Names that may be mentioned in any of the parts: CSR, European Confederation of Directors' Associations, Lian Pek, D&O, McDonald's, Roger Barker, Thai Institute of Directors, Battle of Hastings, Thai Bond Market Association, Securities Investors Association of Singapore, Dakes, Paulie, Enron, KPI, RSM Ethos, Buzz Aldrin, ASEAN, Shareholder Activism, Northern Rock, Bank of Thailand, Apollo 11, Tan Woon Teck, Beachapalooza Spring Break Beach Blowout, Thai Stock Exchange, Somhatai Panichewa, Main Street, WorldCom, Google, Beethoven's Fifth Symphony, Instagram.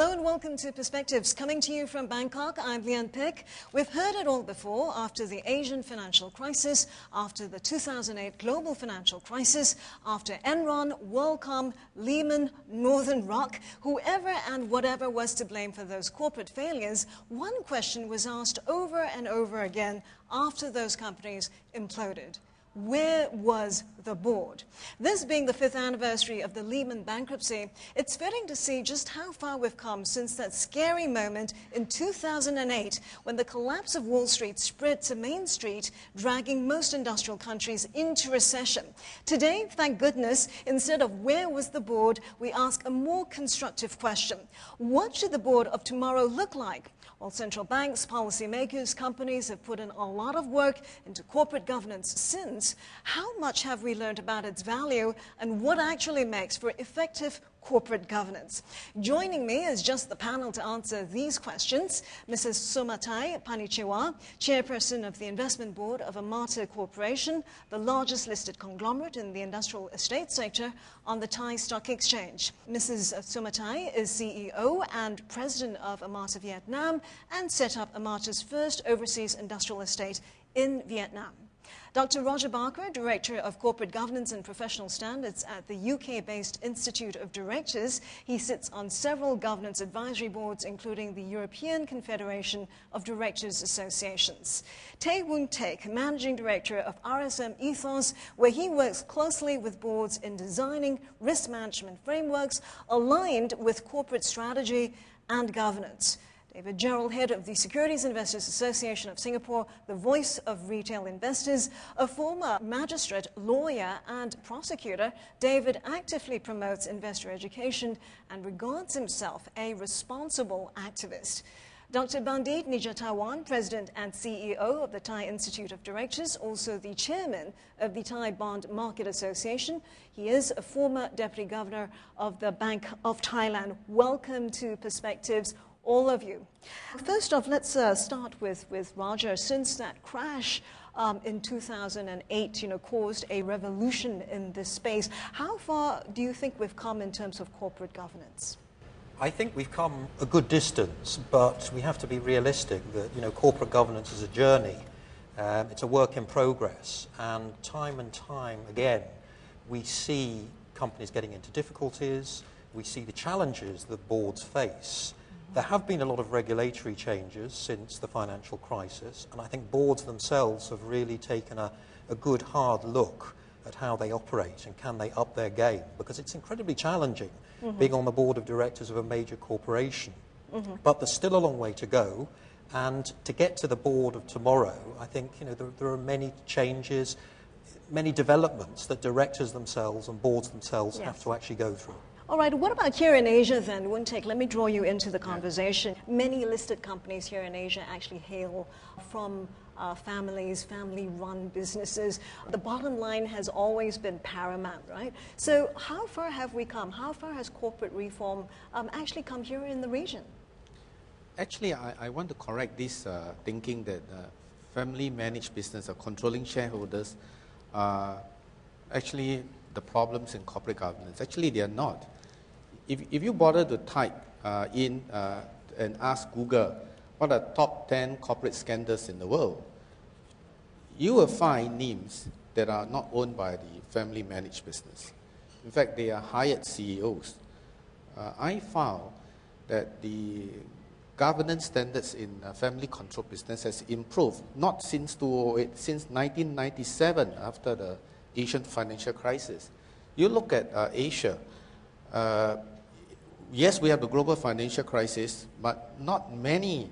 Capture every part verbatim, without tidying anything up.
Hello and welcome to Perspectives. Coming to you from Bangkok, I'm Lian Pek. We've heard it all before after the Asian financial crisis, after the two thousand eight global financial crisis, after Enron, WorldCom, Lehman, Northern Rock, whoever and whatever was to blame for those corporate failures, one question was asked over and over again after those companies imploded. Where was the board? This being the fifth anniversary of the Lehman bankruptcy, it's fitting to see just how far we've come since that scary moment in two thousand eight when the collapse of Wall Street spread to Main Street, dragging most industrial countries into recession. Today, thank goodness, instead of where was the board, we ask a more constructive question. What should the board of tomorrow look like? While central banks, policymakers, companies have put in a lot of work into corporate governance since, how much have we learned about its value and what actually makes for effective corporate governance? Joining me is just the panel to answer these questions. Missus Somhatai Panichewa, chairperson of the investment board of Amata Corporation, the largest listed conglomerate in the industrial estate sector on the Thai Stock Exchange. Missus Somhatai is C E O and president of Amata Vietnam and set up Amata's first overseas industrial estate in Vietnam. Doctor Roger Barker, Director of Corporate Governance and Professional Standards at the U K-based Institute of Directors. He sits on several governance advisory boards, including the European Confederation of Directors' Associations. Tan Woon Teck, Managing Director of R S M Ethos, where he works closely with boards in designing risk management frameworks aligned with corporate strategy and governance. David Gerald, head of the Securities Investors Association of Singapore, the voice of retail investors, a former magistrate, lawyer, and prosecutor, David actively promotes investor education and regards himself a responsible activist. Doctor Bandid Nijathaworn, president and C E O of the Thai Institute of Directors, also the chairman of the Thai Bond Market Association. He is a former deputy governor of the Bank of Thailand. Welcome to Perspectives, all of you. First off, let's uh, start with, with Roger. Since that crash um, in two thousand eight, you know, caused a revolution in this space, how far do you think we've come in terms of corporate governance? I think we've come a good distance, but we have to be realistic that, you know, corporate governance is a journey. Um, it's a work in progress. And time and time again, we see companies getting into difficulties. We see the challenges that boards face. There have been a lot of regulatory changes since the financial crisis, and I think boards themselves have really taken a, a good hard look at how they operate and can they up their game, because it's incredibly challenging mm-hmm. being on the board of directors of a major corporation. Mm-hmm. But there's still a long way to go, and to get to the board of tomorrow, I think you know there, there are many changes, many developments that directors themselves and boards themselves yes. have to actually go through. All right, what about here in Asia then, Woon Teck? Let me draw you into the conversation. Yeah. Many listed companies here in Asia actually hail from uh, families, family-run businesses. The bottom line has always been paramount, right? So how far have we come? How far has corporate reform um, actually come here in the region? Actually, I, I want to correct this uh, thinking that uh, family-managed business or controlling shareholders are actually the problems in corporate governance. Actually, they are not. If, if you bother to type uh, in uh, and ask Google what are top ten corporate scandals in the world, you will find names that are not owned by the family managed business. In fact, they are hired C E Os. Uh, I found that the governance standards in uh, family controlled business has improved, not since two thousand eight, since nineteen ninety-seven after the Asian financial crisis. You look at uh, Asia, uh, yes, we have the global financial crisis, but not many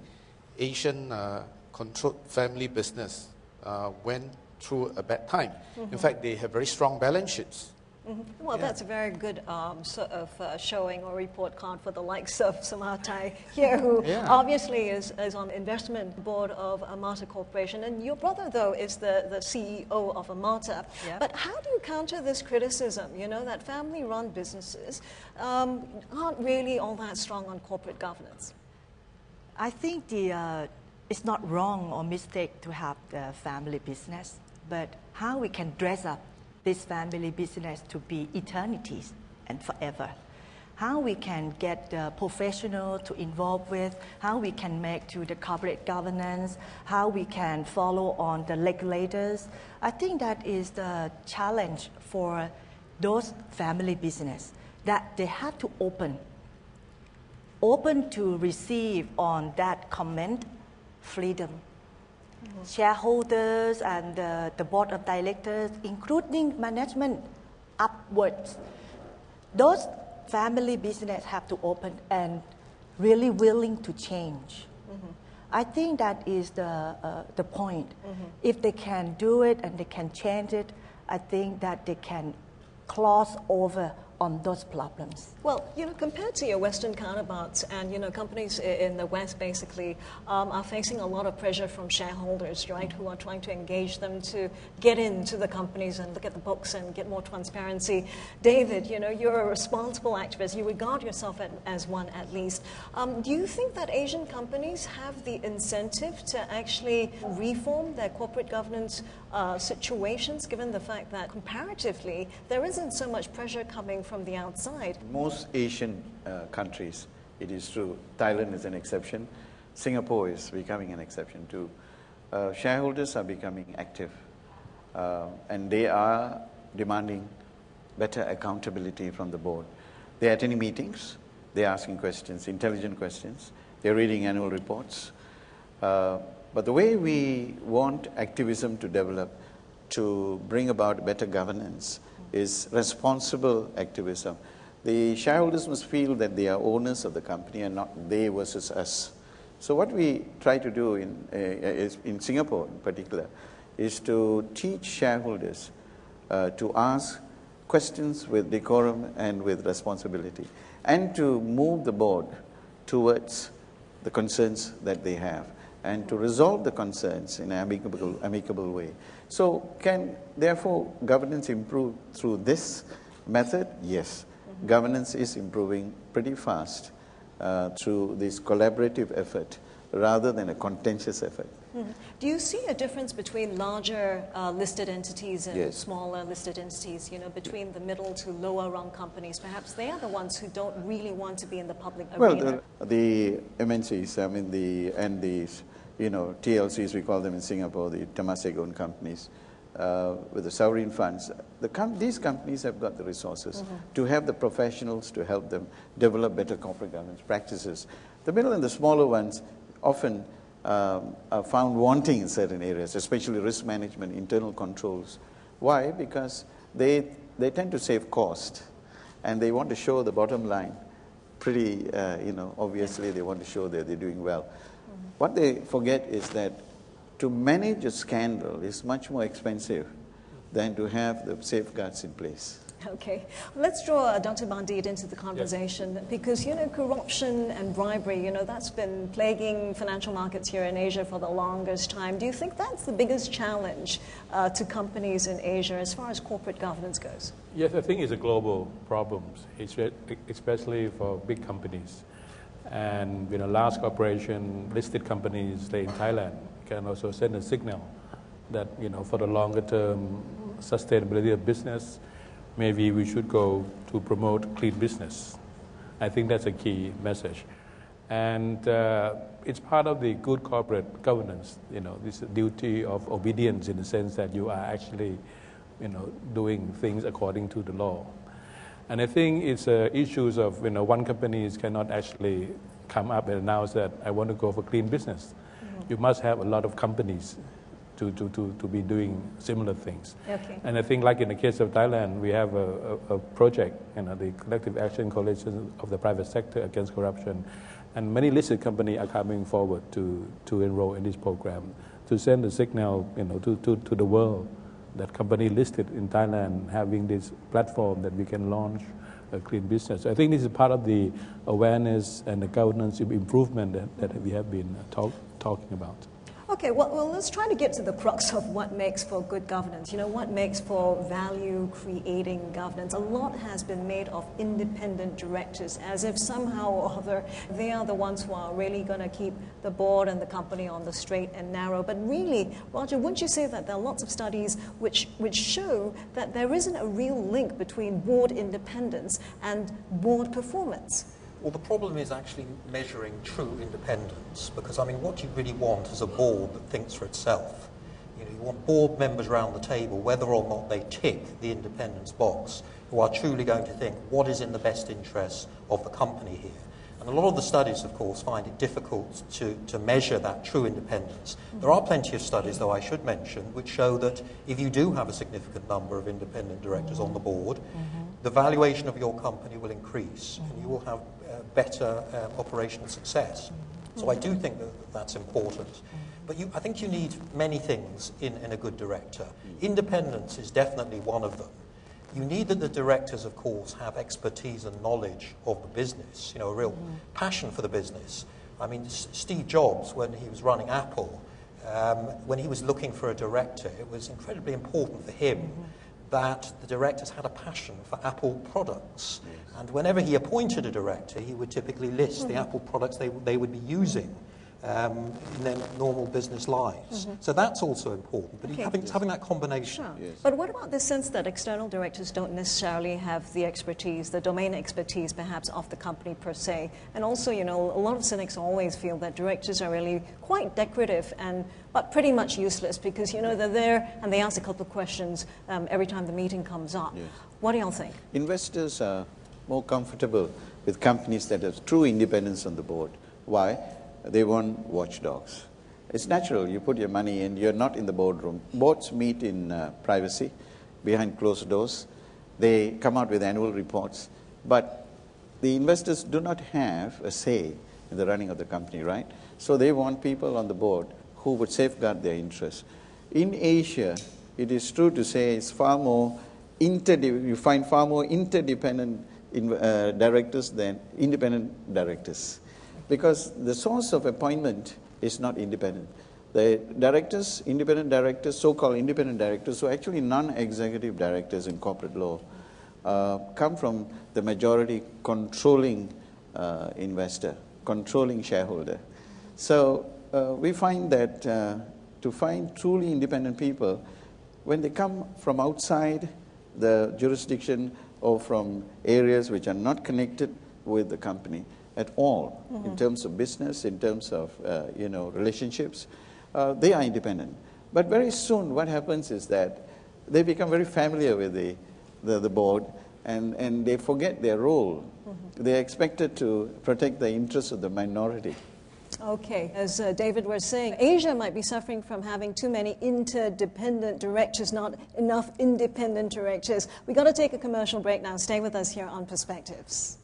Asian uh, controlled family business uh, went through a bad time. Mm-hmm. In fact, they have very strong balance sheets. Mm-hmm. Well, yeah. That's a very good um, sort of uh, showing or report card for the likes of Somhatai here, who yeah. obviously is, is on the investment board of Amata Corporation. And your brother, though, is the, the C E O of Amata. Yeah. But how do you counter this criticism, you know, that family-run businesses um, aren't really all that strong on corporate governance? I think the, uh, it's not wrong or mistake to have the family business, but how we can dress up this family business to be eternities and forever. how we can get the professional to involve with, how we can make to the corporate governance, how we can follow on the regulators. I think that is the challenge for those family business, that they have to open, open to receive on that comment freedom. Mm-hmm. Shareholders and uh, the board of directors, including management upwards. Those family business have to open and really willing to change. Mm-hmm. I think that is the, uh, the point. Mm-hmm. If they can do it and they can change it, I think that they can cross over on those problems. Well, you know, compared to your Western counterparts, and you know, companies in the West basically um, are facing a lot of pressure from shareholders, right, who are trying to engage them to get into the companies and look at the books and get more transparency. David, you know, you're a responsible activist. You regard yourself at, as one, at least. Um, do you think that Asian companies have the incentive to actually reform their corporate governance uh, situations, given the fact that comparatively there isn't so much pressure coming from the outside? Most Asian uh, countries, it is true. Thailand is an exception. Singapore is becoming an exception too. Uh, shareholders are becoming active, uh, and they are demanding better accountability from the board. They're attending meetings, they're asking questions, intelligent questions, they're reading annual reports. Uh, but the way we want activism to develop to bring about better governance is responsible activism. The shareholders must feel that they are owners of the company and not they versus us. So what we try to do in, uh, is in Singapore in particular is to teach shareholders uh, to ask questions with decorum and with responsibility, and to move the board towards the concerns that they have and to resolve the concerns in an amicable, amicable way. So can, therefore, governance improve through this method? Yes. Mm-hmm. Governance is improving pretty fast uh, through this collaborative effort rather than a contentious effort. Mm-hmm. Do you see a difference between larger uh, listed entities and yes. smaller listed entities, you know, between the middle to lower rung companies? Perhaps they are the ones who don't really want to be in the public well, arena. Well, the, the M N Cs, I mean, the, and these, you know, T L Cs, we call them in Singapore, the Temasek-owned companies, uh, with the sovereign funds. The com these companies have got the resources mm-hmm. to have the professionals to help them develop better corporate governance practices. The middle and the smaller ones often um, are found wanting in certain areas, especially risk management, internal controls. Why? Because they, they tend to save cost, and they want to show the bottom line pretty, uh, you know, obviously they want to show that they're doing well. What they forget is that to manage a scandal is much more expensive than to have the safeguards in place. Okay. Let's draw uh, Doctor Bandid into the conversation yes. because, you know, corruption and bribery, you know, that's been plaguing financial markets here in Asia for the longest time. Do you think that's the biggest challenge uh, to companies in Asia as far as corporate governance goes? Yes, I think it's a global problem, especially for big companies. And, you know, large corporation, listed companies, they in Thailand can also send a signal that, you know, for the longer term sustainability of business, maybe we should go to promote clean business. I think that's a key message. And uh, it's part of the good corporate governance, you know, this duty of obedience in the sense that you are actually, you know, doing things according to the law. And I think it's uh, issues of, you know, one company cannot actually come up and announce that I want to go for clean business. Mm-hmm. You must have a lot of companies to, to, to, to be doing similar things. Okay. And I think like in the case of Thailand, we have a, a, a project, you know, the Collective Action Coalition of the Private Sector Against Corruption. And many listed companies are coming forward to, to enroll in this program, to send a signal, you know, to, to, to the world that company listed in Thailand having this platform that we can launch a clean business. So I think this is part of the awareness and the governance improvement that, that we have been talk, talking about. Okay, well, well, let's try to get to the crux of what makes for good governance. You know, what makes for value-creating governance? A lot has been made of independent directors, as if somehow or other they are the ones who are really going to keep the board and the company on the straight and narrow. But really, Roger, wouldn't you say that there are lots of studies which, which show that there isn't a real link between board independence and board performance? Well, the problem is actually measuring true independence, because, I mean, what you really want is a board that thinks for itself. You know, you want board members around the table, whether or not they tick the independence box, who are truly going to think what is in the best interest of the company here. And a lot of the studies, of course, find it difficult to, to measure that true independence. Mm-hmm. There are plenty of studies, though, I should mention, which show that if you do have a significant number of independent directors mm-hmm. on the board, mm-hmm. the valuation of your company will increase, mm-hmm. and you will have better um, operational success. So I do think that that's important. But you, I think you need many things in, in a good director. Independence is definitely one of them. You need that the directors, of course, have expertise and knowledge of the business, you know, a real passion for the business. I mean, S- Steve Jobs, when he was running Apple, um, when he was looking for a director, it was incredibly important for him that the directors had a passion for Apple products. Yes. And whenever he appointed a director, he would typically list mm-hmm. the Apple products they, they would be using um, in their normal business lives. Mm-hmm. So that's also important, but okay. having, yes. having that combination. Sure. Yes. But what about the sense that external directors don't necessarily have the expertise, the domain expertise perhaps of the company per se? And also, you know, a lot of cynics always feel that directors are really quite decorative and but pretty much useless, because, you know, they're there and they ask a couple of questions um, every time the meeting comes up. Yes. What do y'all think? Investors are more comfortable with companies that have true independence on the board. Why? They want watchdogs. It's natural. You put your money in. You're not in the boardroom. Boards meet in uh, privacy, behind closed doors. They come out with annual reports. But the investors do not have a say in the running of the company, right? So they want people on the board who would safeguard their interests. In Asia, it is true to say it's far more interde- you find far more interdependent in, uh, directors than independent directors, because the source of appointment is not independent. The directors, independent directors, so-called independent directors, so actually non-executive directors in corporate law, uh, come from the majority controlling uh, investor, controlling shareholder. So Uh, we find that uh, to find truly independent people, when they come from outside the jurisdiction or from areas which are not connected with the company at all, mm-hmm. in terms of business, in terms of uh, you know, relationships, uh, they are independent. But very soon what happens is that they become very familiar with the, the, the board, and, and they forget their role. Mm-hmm. They are expected to protect the interests of the minority. Okay, as uh, David was saying, Asia might be suffering from having too many interdependent directors, not enough independent directors. We've got to take a commercial break now. Stay with us here on Perspectives.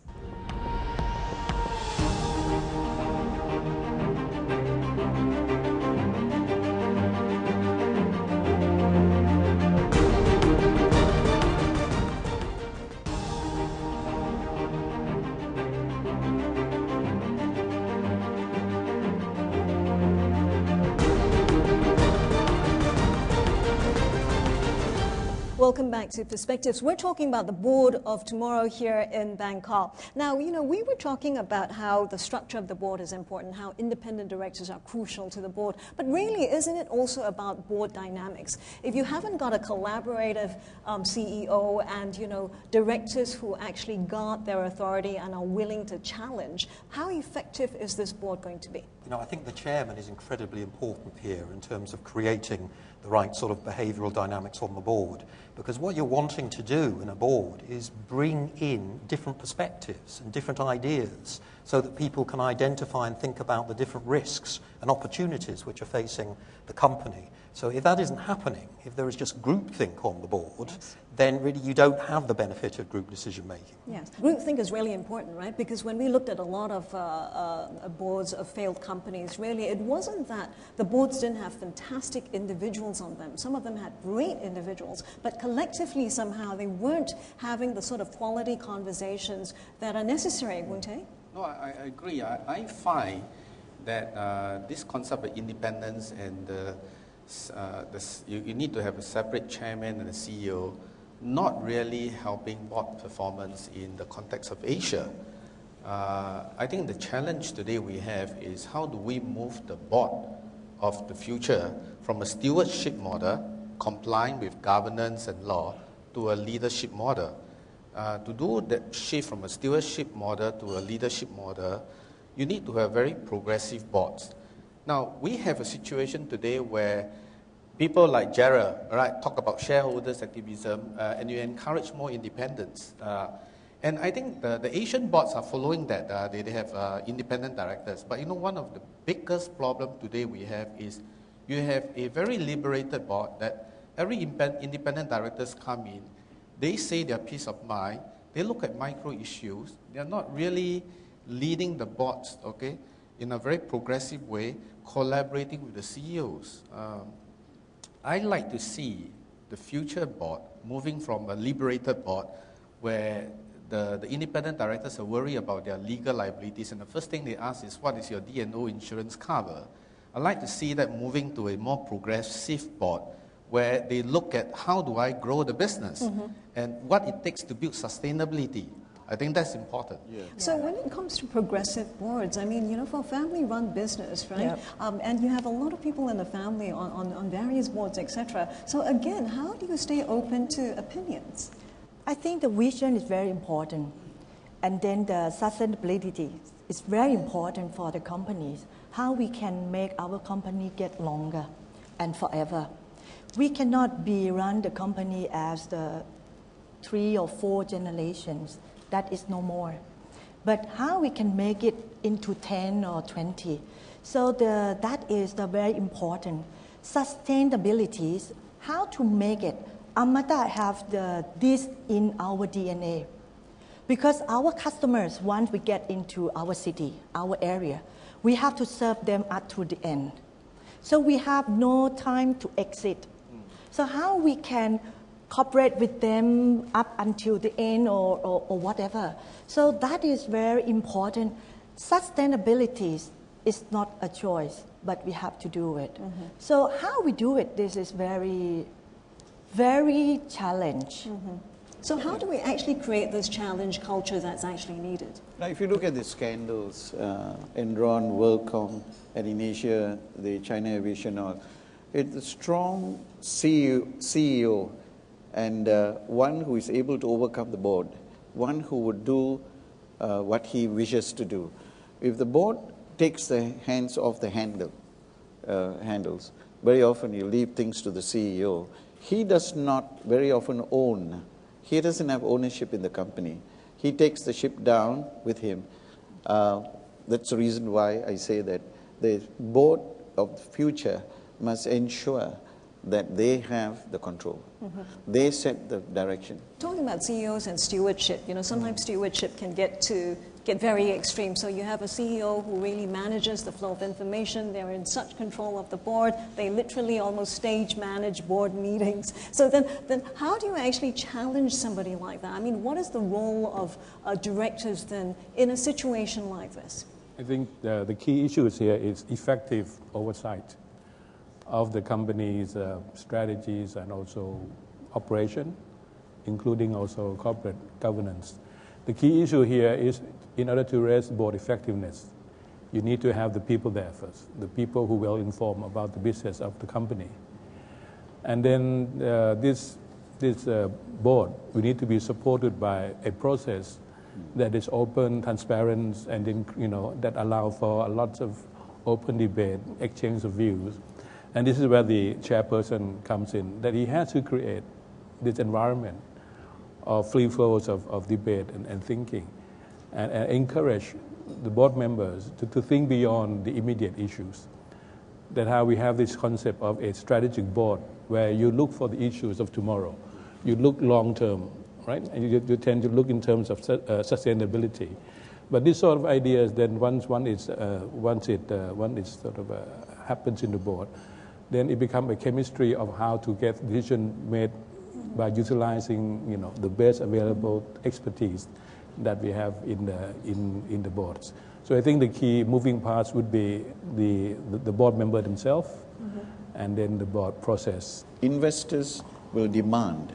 Welcome back to Perspectives. We're talking about the board of tomorrow here in Bangkok. Now, you know, we were talking about how the structure of the board is important, how independent directors are crucial to the board. But really, isn't it also about board dynamics? If you haven't got a collaborative um, C E O and, you know, directors who actually guard their authority and are willing to challenge, how effective is this board going to be? You know, I think the chairman is incredibly important here in terms of creating the right sort of behavioural dynamics on the board, because what you're wanting to do in a board is bring in different perspectives and different ideas so that people can identify and think about the different risks and opportunities which are facing the company. So if that isn't happening, if there is just groupthink on the board, yes. then really you don't have the benefit of group decision-making. Yes, groupthink is really important, right? Because when we looked at a lot of uh, uh, boards of failed companies, really it wasn't that the boards didn't have fantastic individuals on them. Some of them had great individuals, but collectively somehow they weren't having the sort of quality conversations that are necessary, wouldn't they? No, I, I agree. I, I find that uh, this concept of independence and the, uh, the, you, you need to have a separate chairman and a C E O, not really helping board performance in the context of Asia. Uh, I think the challenge today we have is how do we move the board of the future from a stewardship model, complying with governance and law, to a leadership model. Uh, to do that shift from a stewardship model to a leadership model, you need to have very progressive boards. Now, we have a situation today where people like Gerald, right, talk about shareholders' activism, uh, and you encourage more independence. Uh, and I think the, the Asian boards are following that. Uh, they, they have uh, independent directors. But you know, one of the biggest problems today we have is you have a very liberated board that every independent directors come in, they say their peace of mind, they look at micro issues, they're not really leading the boards, okay, in a very progressive way, collaborating with the C E Os. Um, I like to see the future board moving from a liberated board where the, the independent directors are worried about their legal liabilities, and the first thing they ask is, what is your D and O insurance cover? I'd like to see that moving to a more progressive board where they look at how do I grow the business mm-hmm. and what it takes to build sustainability. I think that's important. Yeah. So when it comes to progressive boards, I mean, you know, for family-run business, right? Yep. Um, and you have a lot of people in the family on, on, on various boards, et cetera. So again, how do you stay open to opinions? I think the vision is very important. And then the sustainability is very important for the companies. How we can make our company get longer and forever. We cannot be run the company as the three or four generations. That is no more. But how we can make it into ten or twenty. So the, that is the very important. Sustainability, how to make it. Amata have the, this in our D N A. Because our customers, once we get into our city, our area, we have to serve them up to the end. So we have no time to exit. So how we can cooperate with them up until the end or, or, or whatever. So that is very important. Sustainability is not a choice, but we have to do it. Mm-hmm. So how we do it, this is very, very challenge. Mm-hmm. So how do we actually create this challenge culture that's actually needed? Now, if you look at the scandals, uh, Enron, WorldCom, and in Asia, the China Aviation Oil, it's a strong C E O and uh, one who is able to overcome the board, one who would do uh, what he wishes to do. If the board takes the hands off the handle, uh, handles, very often you leave things to the C E O. He does not very often own. He doesn't have ownership in the company. He takes the ship down with him. Uh, that's the reason why I say that the board of the future must ensure that they have the control. Mm-hmm. They set the direction. Talking about C E Os and stewardship, you know, sometimes stewardship can get to get very extreme. So you have a C E O who really manages the flow of information. They're in such control of the board. They literally almost stage manage board meetings. So then, then how do you actually challenge somebody like that? I mean, what is the role of uh, directors then in a situation like this? I think the, the key issue here is effective oversight of the company's uh, strategies and also operation, including also corporate governance. The key issue here is, in order to raise board effectiveness, you need to have the people there first, the people who will inform about the business of the company. And then uh, this, this uh, board, we need to be supported by a process that is open, transparent, and in, you know, that allow for a lot of open debate, exchange of views. And this is where the chairperson comes in, that he has to create this environment of free flows of, of debate and, and thinking, and, and encourage the board members to, to think beyond the immediate issues. That's how we have this concept of a strategic board, where you look for the issues of tomorrow. You look long-term, right? And you, you tend to look in terms of uh, sustainability. But this sort of ideas, then once, one is, uh, once it uh, one is sort of uh, happens in the board, then it becomes a chemistry of how to get decision made by utilizing, you know, the best available expertise that we have in the, in, in the boards. So I think the key moving parts would be the, the board member themselves, mm-hmm. and then the board process. Investors will demand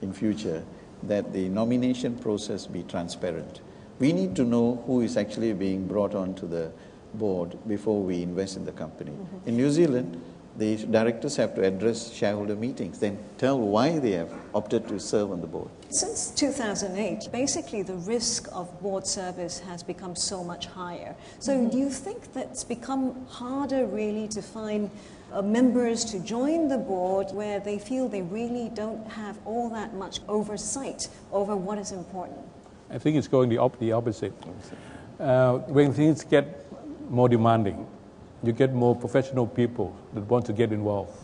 in future that the nomination process be transparent. We need to know who is actually being brought onto the board before we invest in the company. Mm-hmm. In New Zealand, the directors have to address shareholder meetings, then tell why they have opted to serve on the board. Since two thousand eight, basically the risk of board service has become so much higher. So mm-hmm. do you think that's become harder really to find uh, members to join the board where they feel they really don't have all that much oversight over what is important? I think it's going the, op the opposite. Uh, when things get more demanding, you get more professional people that want to get involved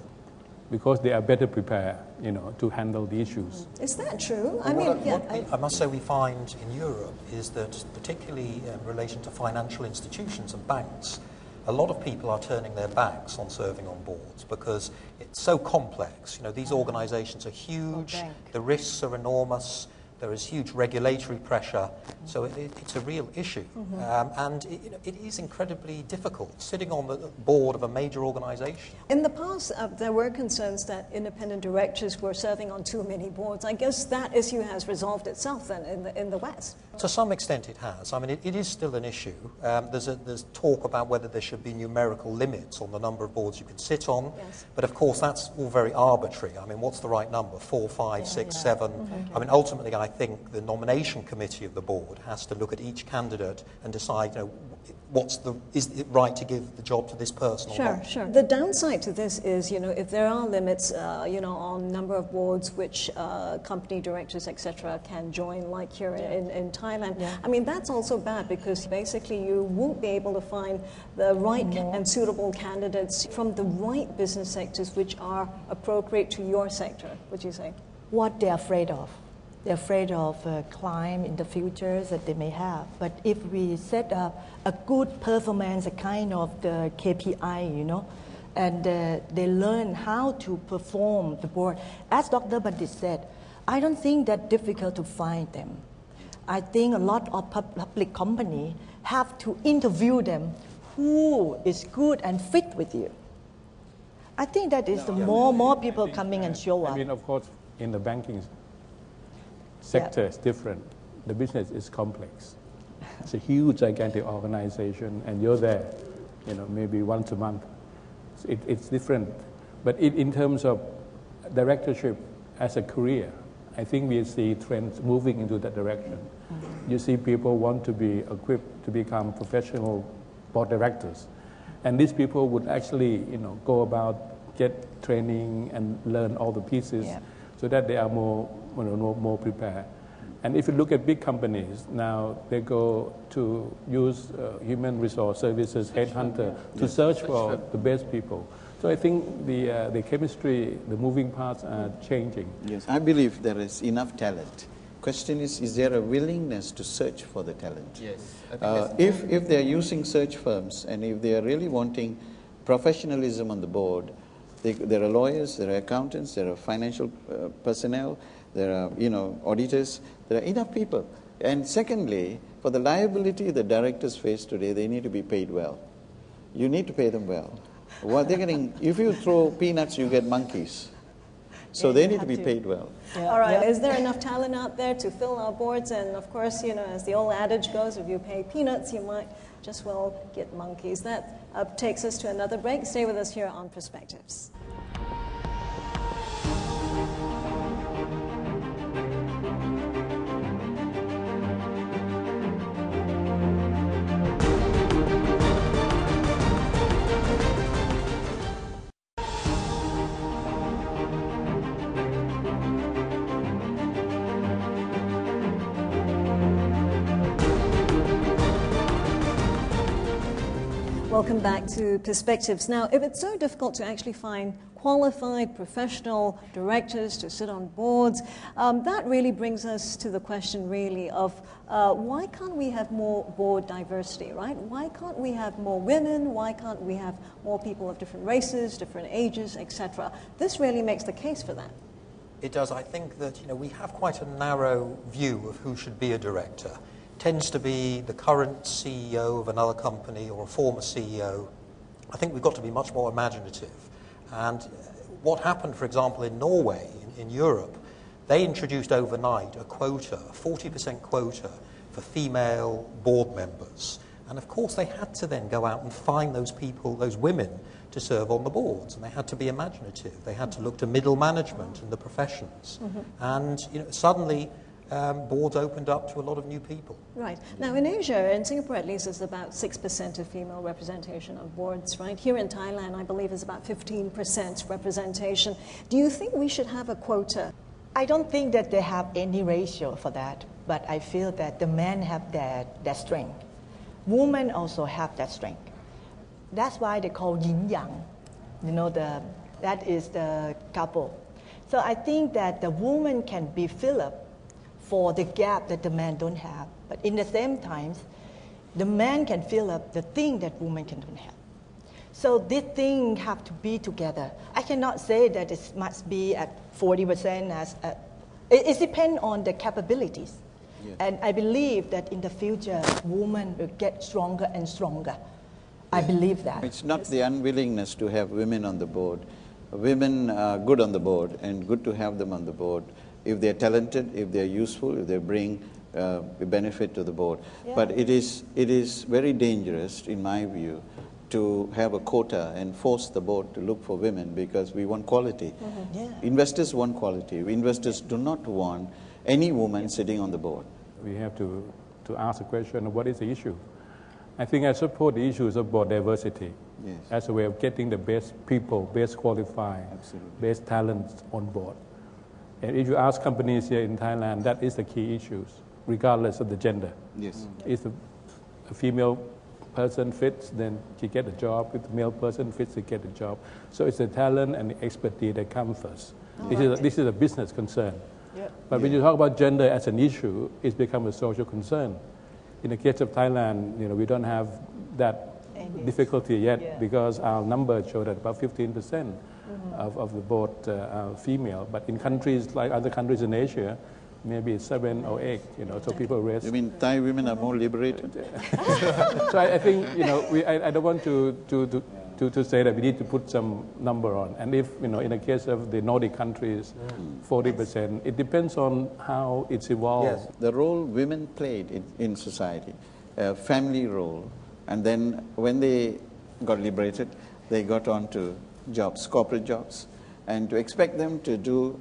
because they are better prepared, you know, to handle the issues. Is that true? I mean, yeah, I, I must say we find in Europe is that particularly in relation to financial institutions and banks, a lot of people are turning their backs on serving on boards because it's so complex. You know, these organizations are huge, the risks are enormous, there is huge regulatory pressure, so it, it, it's a real issue. Mm-hmm. um, and it, it is incredibly difficult sitting on the board of a major organisation. In the past, uh, there were concerns that independent directors were serving on too many boards. I guess that issue has resolved itself then in the, in the West. To some extent it has. I mean, it, it is still an issue. Um, there's, a, there's talk about whether there should be numerical limits on the number of boards you can sit on, yes. but of course that's all very arbitrary. I mean, what's the right number? Four, five, yeah, six, yeah. seven? Mm-hmm. I mean, ultimately, I I think the nomination committee of the board has to look at each candidate and decide, you know, what's the, is it right to give the job to this person? Sure, or not? Sure. The downside to this is, you know, if there are limits, uh, you know, on number of boards which uh, company directors, et cetera, can join, like here yeah. in, in Thailand. Yeah. I mean, that's also bad because basically you won't be able to find the right mm-hmm. and suitable candidates from the right business sectors which are appropriate to your sector. Would you say? What they're afraid of. They're afraid of a climb in the future that they may have. But if we set up a good performance, a kind of the K P I, you know, and uh, they learn how to perform the board. As Doctor Bandid said, I don't think that's difficult to find them. I think a lot of public companies have to interview them who is good and fit with you. I think that is no, the yeah, more, I mean, more people think, coming uh, and show up. I mean, of course, in the banking sector is different. The business is complex. It's a huge, gigantic organization, and you're there, you know, maybe once a month. So it, it's different. But it, in terms of directorship as a career, I think we see trends moving into that direction. You see people want to be equipped to become professional board directors. And these people would actually, you know, go about, get training and learn all the pieces yeah. so that they are more more prepared. And if you look at big companies, now they go to use uh, human resource services, headhunter, to search for the best people. So I think the, uh, the chemistry, the moving parts are changing. Yes, I believe there is enough talent. Question is, is there a willingness to search for the talent? Yes. Uh, if, if they're using search firms and if they're really wanting professionalism on the board, they, there are lawyers, there are accountants, there are financial uh, personnel, there are, you know, auditors, there are enough people. And secondly, for the liability the directors face today, they need to be paid well. You need to pay them well. What they're getting, if you throw peanuts, you get monkeys. So yeah, they need to be to. paid well. Yeah. All right, yeah. Is there enough talent out there to fill our boards? And of course, you know, as the old adage goes, if you pay peanuts, you might just well get monkeys. That uh, takes us to another break. Stay with us here on Perspectives. Welcome back to Perspectives. Now, if it's so difficult to actually find qualified professional directors to sit on boards, um, that really brings us to the question really of uh, why can't we have more board diversity, right? Why can't we have more women? Why can't we have more people of different races, different ages, et cetera? This really makes the case for that. It does. I think that, you know, we have quite a narrow view of who should be a director. tends to be the current C E O of another company or a former C E O. I think we've got to be much more imaginative. And what happened, for example, in Norway, in, in Europe, they introduced overnight a quota, a forty percent quota for female board members. And of course, they had to then go out and find those people, those women, to serve on the boards. And they had to be imaginative. They had to look to middle management and the professions. Mm-hmm. And you know, suddenly, Um, boards opened up to a lot of new people. Right. Now in Asia, in Singapore at least, is about six percent of female representation on boards, right? Here in Thailand, I believe, is about fifteen percent representation. Do you think we should have a quota? I don't think that they have any ratio for that, but I feel that the men have their, their strength. Women also have that strength. That's why they call yin yang. You know, the, that is the couple. So I think that the woman can be filled up for the gap that the man don't have. But in the same time, the man can fill up the thing that women can don't have. So this thing have to be together. I cannot say that it must be at forty percent as a, it, it depends on the capabilities. Yeah. And I believe that in the future, women will get stronger and stronger. Yeah. I believe that. It's not the unwillingness to have women on the board. Women are good on the board and good to have them on the board. If they're talented, if they're useful, if they bring uh, benefit to the board. Yeah. But it is, it is very dangerous, in my view, to have a quota and force the board to look for women because we want quality. Mm-hmm. Yeah. Investors want quality. Investors do not want any woman sitting on the board. We have to, to ask the question of what is the issue. I think I support the issues about diversity yes. as a way of getting the best people, best qualified, Absolutely. best talents on board. And if you ask companies here in Thailand, that is the key issue, regardless of the gender. Yes. Mm. If a, a female person fits, then she gets a job. If the male person fits, they get a job. So it's the talent and the expertise that comes first. Oh, this, right. is a, this is a business concern. Yep. But yeah. when you talk about gender as an issue, it's become a social concern. In the case of Thailand, you know, we don't have that Any. difficulty yet yeah. because our numbers show that about fifteen percent. Mm-hmm. of, of the board uh, uh, female, but in countries like other countries in Asia, maybe it's seven or eight, you know, so people raise... You mean Thai women are more liberated? So I, I think, you know, we, I, I don't want to, to, to, to, to say that we need to put some number on, and if, you know, in the case of the Nordic countries, forty percent, it depends on how it's evolved. Yes. The role women played in, in society, uh, family role, and then when they got liberated, they got on to jobs, corporate jobs, and to expect them to do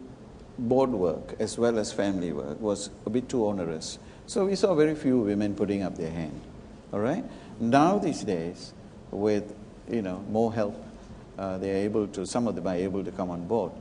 board work as well as family work was a bit too onerous. So we saw very few women putting up their hand, all right? Now these days, with, you know, more help, uh, they are able to, some of them are able to come on board.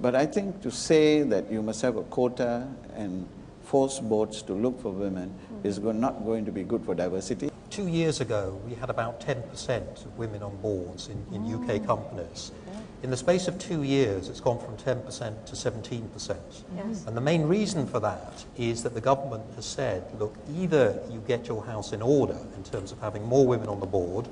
But I think to say that you must have a quota and force boards to look for women is go- not going to be good for diversity. Two years ago, we had about ten percent of women on boards in, in oh. U K companies. Yeah. In the space of two years, it's gone from ten percent to seventeen percent. Yes. And the main reason for that is that the government has said, look, either you get your house in order in terms of having more women on the board,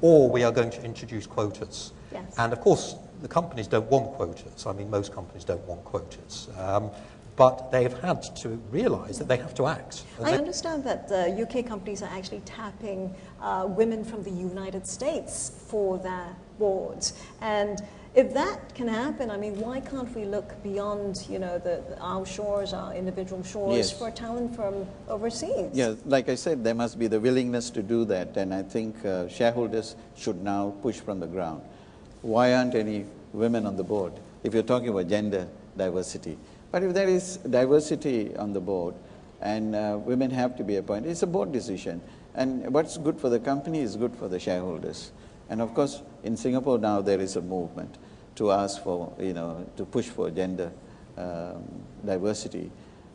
or we are going to introduce quotas. Yes. And of course, the companies don't want quotas. I mean, most companies don't want quotas. Um, But they've had to realise that they have to act. I they... understand that the U K companies are actually tapping uh, women from the United States for their boards. And if that can happen, I mean, why can't we look beyond, you know, the, the, our shores, our individual shores, yes. for talent from overseas? Yeah, like I said, there must be the willingness to do that. And I think uh, shareholders should now push from the ground. Why aren't any women on the board? If you're talking about gender diversity. But if there is diversity on the board and uh, women have to be appointed, it's a board decision. And what's good for the company is good for the shareholders. And of course, in Singapore now there is a movement to ask for, you know, to push for gender um, diversity.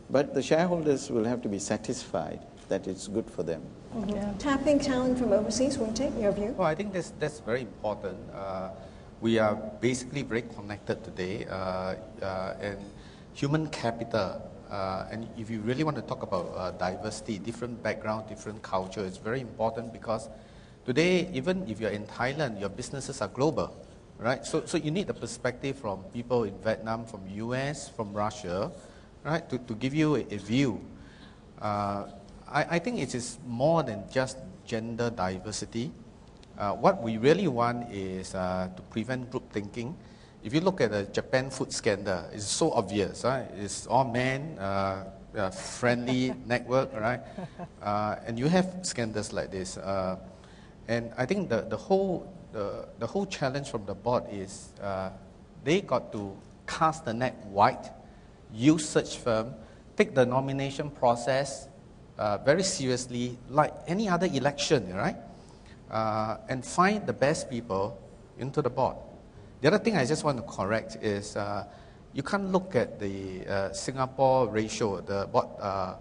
But the shareholders will have to be satisfied that it's good for them. Mm-hmm. Yeah. Tapping talent from overseas, won't take your view? Well, I think that's, that's very important. Uh, we are basically very connected today uh, uh, and human capital, uh, and if you really want to talk about uh, diversity, different background, different culture, it's very important because today, even if you're in Thailand, your businesses are global, right? So, so you need a perspective from people in Vietnam, from U S, from Russia, right, to, to give you a, a view. Uh, I, I think it is more than just gender diversity. Uh, what we really want is uh, to prevent group thinking. If you look at the Japan food scandal, it's so obvious. Right? It's all men, uh, uh, friendly network, right? Uh, and you have scandals like this. Uh, and I think the, the, whole, the, the whole challenge from the board is uh, they got to cast the net wide, use search firm, take the nomination process uh, very seriously, like any other election, right? Uh, and find the best people into the board. The other thing I just want to correct is uh, you can't look at the uh, Singapore ratio, the board uh,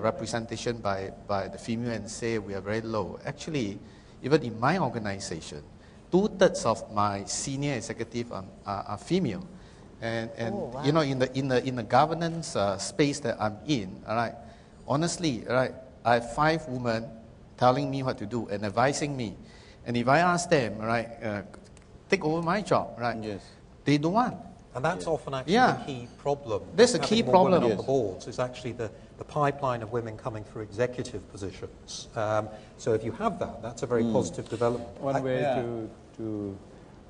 representation by, by the female, and say we are very low. Actually, even in my organization, two-thirds of my senior executive are, are, are female. And, and oh, wow. you know, in the, in the, in the governance uh, space that I'm in, all right, honestly, all right, I have five women telling me what to do and advising me. And if I ask them, all right, uh, take over my job, right? Yes. They don't want. And that's yes. often actually yeah. the key problem. That's a key problem. Yes. On the boards is actually the, the pipeline of women coming for executive positions. Um, so if you have that, that's a very mm. positive development. One I, way yeah. to, to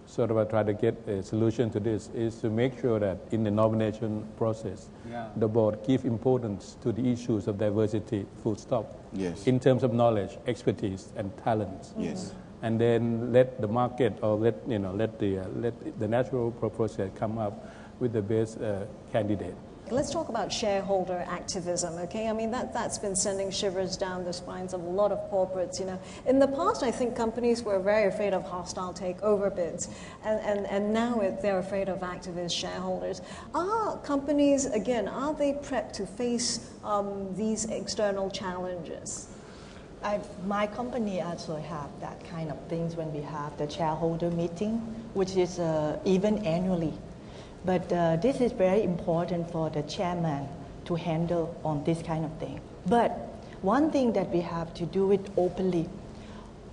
sort of try to get a solution to this is to make sure that in the nomination process, yeah. the board give importance to the issues of diversity, full stop, yes. in terms of knowledge, expertise, and talents. Yes. Mm. And then let the market, or let you know, let the uh, let the natural process come up with the best uh, candidate. Let's talk about shareholder activism, okay? I mean, that, that's been sending shivers down the spines of a lot of corporates, you know. In the past, I think companies were very afraid of hostile takeover bids, and, and, and now it, they're afraid of activist shareholders. Are companies, again, are they prepped to face um, these external challenges? I've, my company also have that kind of things when we have the shareholder meeting, which is uh, even annually. But uh, this is very important for the chairman to handle on this kind of thing. But one thing that we have to do it openly.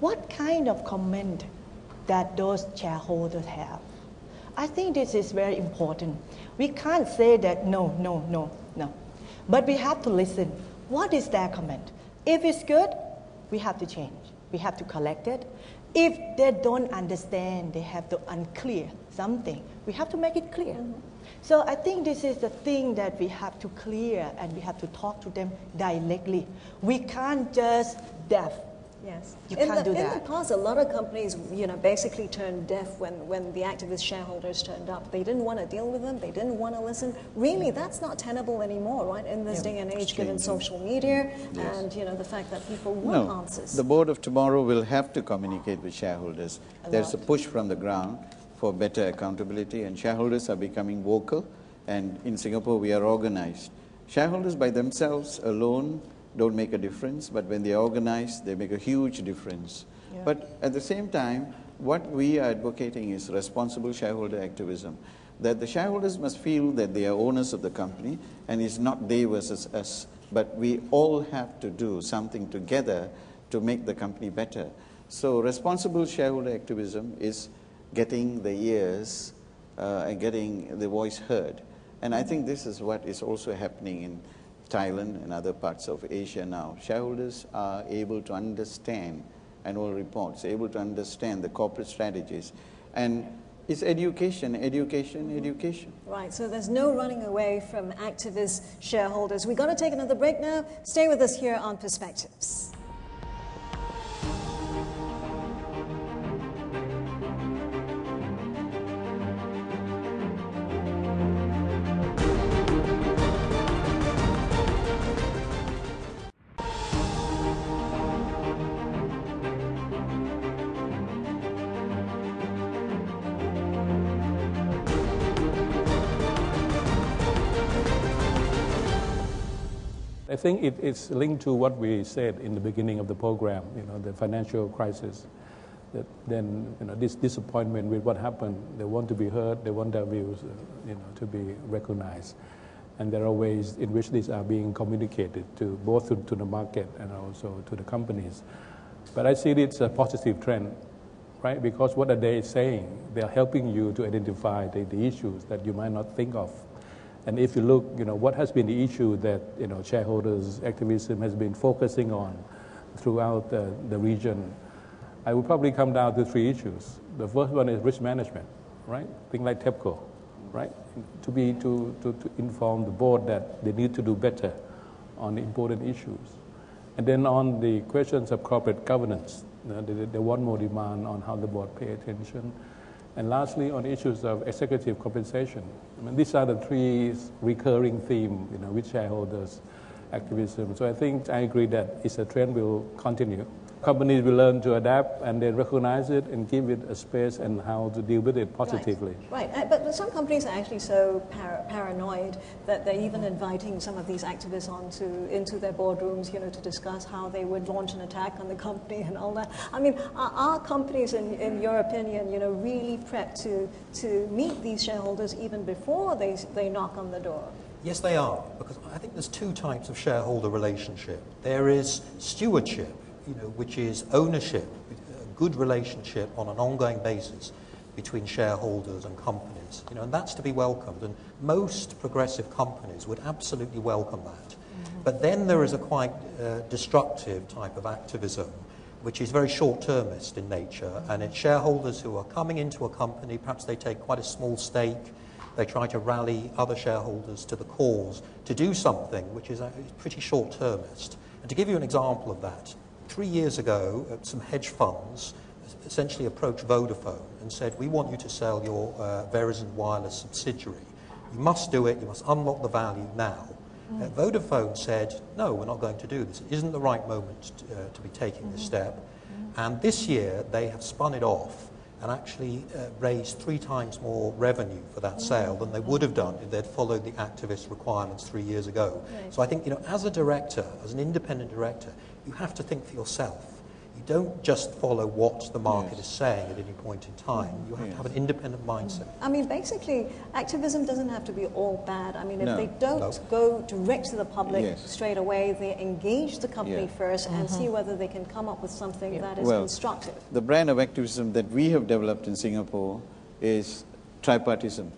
What kind of comment that those shareholders have? I think this is very important. We can't say that no, no, no, no. But we have to listen. What is their comment? If it's good, we have to change. We have to collect it. If they don't understand, they have to unclear something. We have to make it clear. Mm-hmm. So I think this is the thing that we have to clear, and we have to talk to them directly. We can't just deaf. Yes. You in can't the, do that. In the past, a lot of companies, you know, basically turned deaf when, when the activist shareholders turned up. They didn't want to deal with them. They didn't want to listen. Really, that's not tenable anymore, right? In this yeah. day and age, given social media yes. and, you know, the fact that people want no, answers. The board of tomorrow will have to communicate with shareholders. A There's lot. a push from the ground for better accountability, and shareholders are becoming vocal. And in Singapore, we are organized. Shareholders by themselves alone don't make a difference, but when they organize, they make a huge difference. Yeah. But at the same time, what we are advocating is responsible shareholder activism, that the shareholders must feel that they are owners of the company, and it's not they versus us, but we all have to do something together to make the company better. So responsible shareholder activism is getting the ears uh, and getting the voice heard. And I think this is what is also happening in Thailand and other parts of Asia now. Shareholders are able to understand annual reports, able to understand the corporate strategies. And it's education, education, education. Right, so there's no running away from activist shareholders. We've got to take another break now. Stay with us here on Perspectives. I think it, it's linked to what we said in the beginning of the program, you know, the financial crisis. That then, you know, this disappointment with what happened, they want to be heard, they want their views, uh, you know, to be recognized. And there are ways in which these are being communicated to both to, to the market and also to the companies. But I see it's a positive trend, right? Because what are they saying? They're helping you to identify the, the issues that you might not think of. And if you look, you know, what has been the issue that, you know, shareholders' activism has been focusing on throughout the, the region, I would probably come down to three issues. The first one is risk management, right? Things like TEPCO, right? To be to, to, to inform the board that they need to do better on important issues. And then on the questions of corporate governance, you know, they, they want more demand on how the board pay attention. And lastly, on issues of executive compensation. I mean, these are the three recurring themes, you know, with shareholders' activism. So I think I agree that it's a trend will continue. Companies will learn to adapt, and they recognize it and give it a space and how to deal with it positively. Right, right. Uh, but, but some companies are actually so par paranoid that they're even inviting some of these activists onto into their boardrooms, you know, to discuss how they would launch an attack on the company and all that. I mean, are, are companies, in, in your opinion, you know, really prepped to to meet these shareholders even before they they knock on the door? Yes, they are, because I think there's two types of shareholder relationship. There is stewardship, you know, which is ownership, a good relationship on an ongoing basis between shareholders and companies, you know, and that's to be welcomed, and most progressive companies would absolutely welcome that. Mm-hmm. But then there is a quite uh, destructive type of activism, which is very short-termist in nature, mm-hmm. and it's shareholders who are coming into a company, perhaps they take quite a small stake, they try to rally other shareholders to the cause to do something which is uh, pretty short-termist. And to give you an example of that, three years ago, some hedge funds essentially approached Vodafone and said, we want you to sell your uh, Verizon Wireless subsidiary. You must do it, you must unlock the value now. Mm. Uh, Vodafone said, no, we're not going to do this. It isn't the right moment to, uh, to be taking mm-hmm. this step. Mm-hmm. And this year, they have spun it off and actually uh, raised three times more revenue for that mm-hmm. sale than they would have done if they'd followed the activist requirements three years ago. Right. So I think, you know, as a director, as an independent director, you have to think for yourself. You don't just follow what the market yes. is saying at any point in time. You have yes. to have an independent mindset. I mean, basically, activism doesn't have to be all bad. I mean, if no. they don't no. go direct to the public yes. straight away, they engage the company yeah. first mm-hmm. and see whether they can come up with something yeah. that is well, constructive. The brand of activism that we have developed in Singapore is tripartism.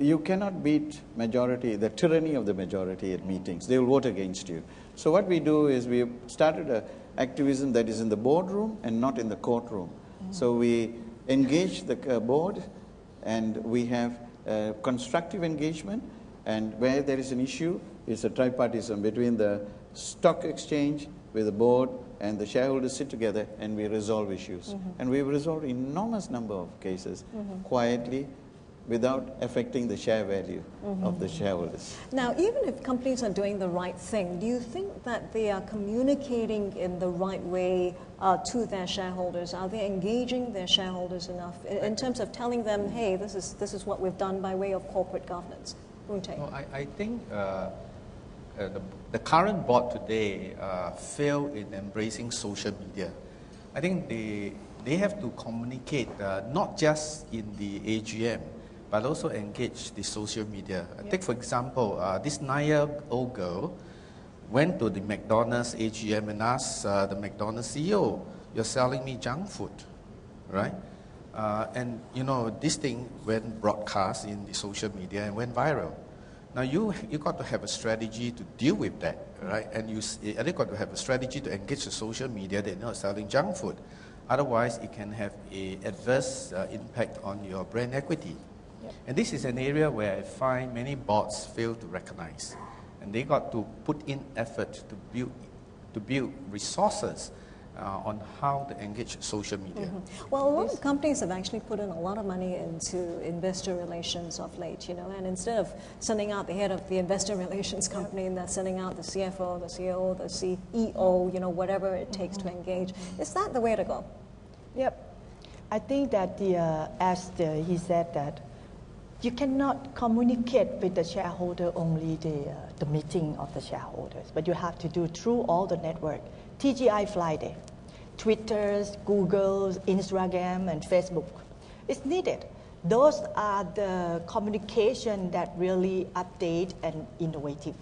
You cannot beat majority, the tyranny of the majority at meetings. They will vote against you. So what we do is we started a activism that is in the boardroom and not in the courtroom. Mm-hmm. So we engage the board and we have uh, constructive engagement, and where there is an issue, it's a tripartism between the stock exchange, with the board and the shareholders sit together and we resolve issues. Mm-hmm. And we've resolved enormous number of cases mm-hmm. quietly, without affecting the share value mm-hmm. of the shareholders. Now, even if companies are doing the right thing, do you think that they are communicating in the right way uh, to their shareholders? Are they engaging their shareholders enough in, in terms of telling them, hey, this is, this is what we've done by way of corporate governance? Unte. No, I, I think uh, uh, the, the current board today uh, failed in embracing social media. I think they, they have to communicate uh, not just in the A G M, but also engage the social media. Yeah. Take, for example, uh, this nine-year-old girl went to the McDonald's A G M and asked uh, the McDonald's C E O, you're selling me junk food, right? Uh, and, you know, this thing went broadcast in the social media and went viral. Now, you, you got to have a strategy to deal with that, right? And you, you got to have a strategy to engage the social media that you're not selling junk food. Otherwise, it can have an adverse uh, impact on your brand equity. And this is an area where I find many boards fail to recognize. And they got to put in effort to build, to build resources Uh, on how to engage social media. Mm-hmm. Well, a lot of companies have actually put in a lot of money into investor relations of late, you know, and instead of sending out the head of the investor relations company, and they're sending out the C F O, the C E O, the C E O, you know, whatever it takes mm-hmm. to engage. Is that the way to go? Yep. I think that the, uh, as the, he said that, you cannot communicate with the shareholder only the, uh, the meeting of the shareholders, but you have to do through all the network. T G I Friday, Twitter's, Google's, Instagram, and Facebook. It's needed. Those are the communication that really update and innovative,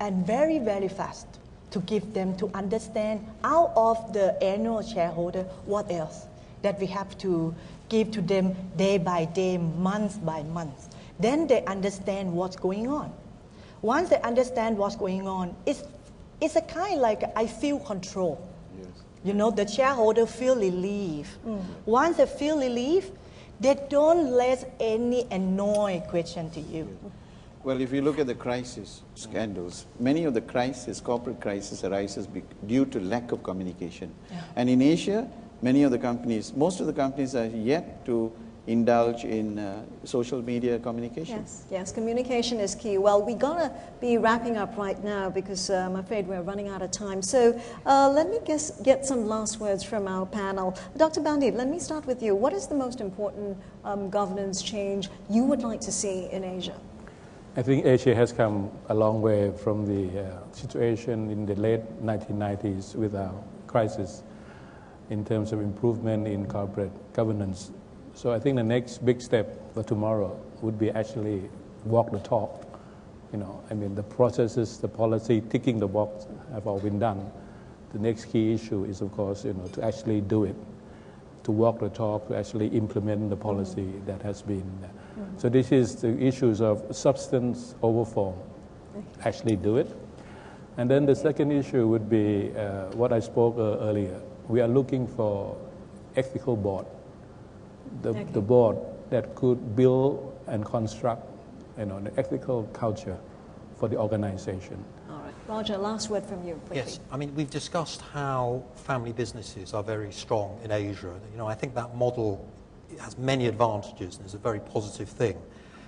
and very, very fast to give them to understand out of the annual shareholder what else that we have to give to them day by day, month by month. Then they understand what's going on. Once they understand what's going on, it's, it's a kind like I feel control. Yes. You know, the shareholder feel relief. Mm. Once they feel relief, they don't let any annoying question to you. Yeah. Well, if you look at the crisis scandals, many of the crisis, corporate crisis arises due to lack of communication. Yeah. And in Asia, many of the companies, most of the companies are yet to indulge in uh, social media communication. Yes, yes, communication is key. Well, we're going to be wrapping up right now because uh, I'm afraid we're running out of time. So uh, let me guess, get some last words from our panel. Doctor Bandid, let me start with you. What is the most important um, governance change you would like to see in Asia? I think Asia has come a long way from the uh, situation in the late nineteen nineties with our crisis in terms of improvement in corporate governance. So I think the next big step for tomorrow would be actually walk the talk. You know, I mean, the processes, the policy, ticking the box have all been done. The next key issue is, of course, you know, to actually do it, to walk the talk, to actually implement the policy mm-hmm. that has been. Mm-hmm. So this is the issues of substance over form, actually do it. And then the second issue would be uh, what I spoke uh, earlier. We are looking for ethical board. The, okay. the board that could build and construct, you know, an ethical culture for the organization. All right. Roger, last word from you, please. Yes, I mean, we've discussed how family businesses are very strong in Asia. You know, I think that model has many advantages and is a very positive thing.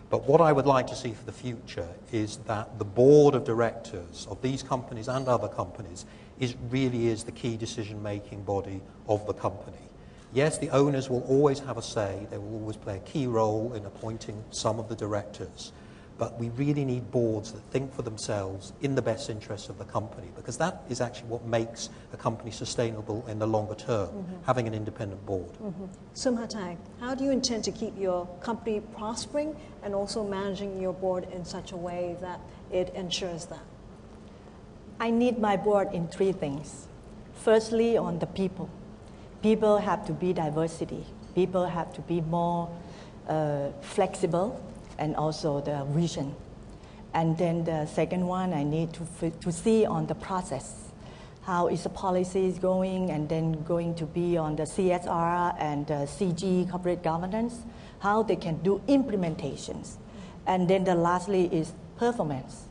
But what I would like to see for the future is that the board of directors of these companies and other companies is really is the key decision-making body of the company. Yes, the owners will always have a say. They will always play a key role in appointing some of the directors. But we really need boards that think for themselves in the best interests of the company, because that is actually what makes a company sustainable in the longer term, mm-hmm. having an independent board. Mm-hmm. Somhatai, how do you intend to keep your company prospering and also managing your board in such a way that it ensures that? I need my board in three things. Firstly, on the people. People have to be diversity. People have to be more uh, flexible, and also the vision. And then the second one, I need to, to see on the process. How is the policy going, and then going to be on the C S R and uh, C G, corporate governance, how they can do implementations. And then the lastly is performance.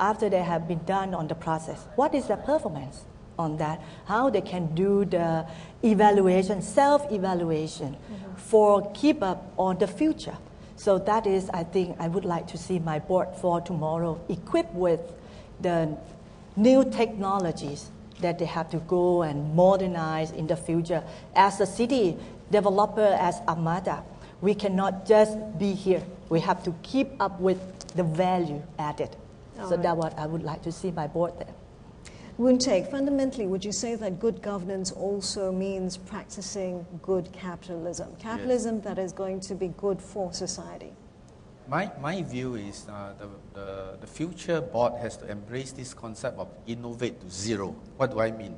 After they have been done on the process, what is the performance on that, how they can do the evaluation, self-evaluation mm-hmm. for keep up on the future. So that is, I think, I would like to see my board for tomorrow equipped with the new technologies that they have to go and modernize in the future. As a city developer, as Amata, we cannot just be here. We have to keep up with the value added. All so right. That's what I would like to see my board there. Woon Teck, fundamentally, would you say that good governance also means practicing good capitalism? Capitalism yes. that is going to be good for society? My, my view is uh, the, the, the future board has to embrace this concept of innovate to zero. What do I mean?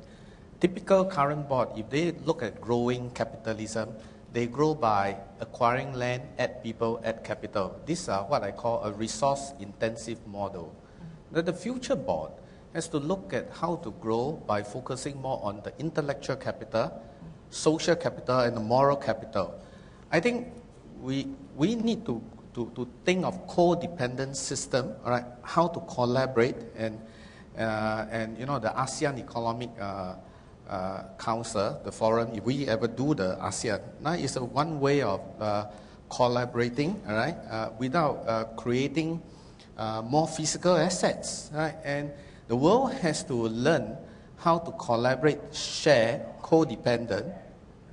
Typical current board, if they look at growing capitalism, they grow by acquiring land, add people, add capital. These are what I call a resource-intensive model. Now, the future board has to look at how to grow by focusing more on the intellectual capital, social capital, and the moral capital. I think we, we need to, to, to think of co-dependent system, all right, how to collaborate, and, uh, and you know, the ASEAN Economic uh, uh, Council, the forum, if we ever do the ASEAN, now it's a one way of uh, collaborating, all right, uh, without uh, creating uh, more physical assets, right, and the world has to learn how to collaborate, share, co-dependent,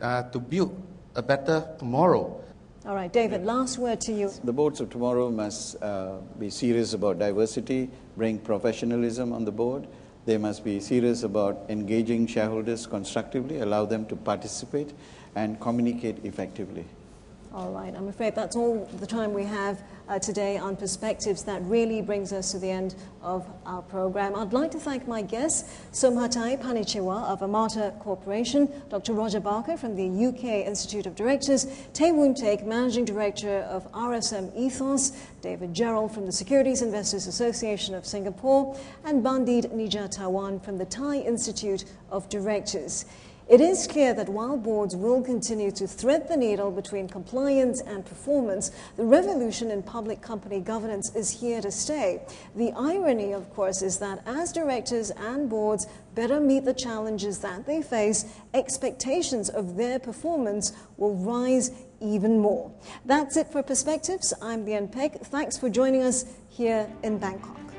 uh, to build a better tomorrow. All right, David, last word to you. The boards of tomorrow must uh, be serious about diversity, bring professionalism on the board. They must be serious about engaging shareholders constructively, allow them to participate, and communicate effectively. All right, I'm afraid that's all the time we have uh, today on Perspectives. That really brings us to the end of our program. I'd like to thank my guests, Somhatai Panichewa of Amata Corporation, Doctor Roger Barker from the U K Institute of Directors, Tan Woon Teck, Managing Director of R S M Ethos, David Gerald from the Securities Investors Association of Singapore, and Bandid Nijathaworn from the Thai Institute of Directors. It is clear that while boards will continue to thread the needle between compliance and performance, the revolution in public company governance is here to stay. The irony, of course, is that as directors and boards better meet the challenges that they face, expectations of their performance will rise even more. That's it for Perspectives. I'm Lian Pek. Thanks for joining us here in Bangkok.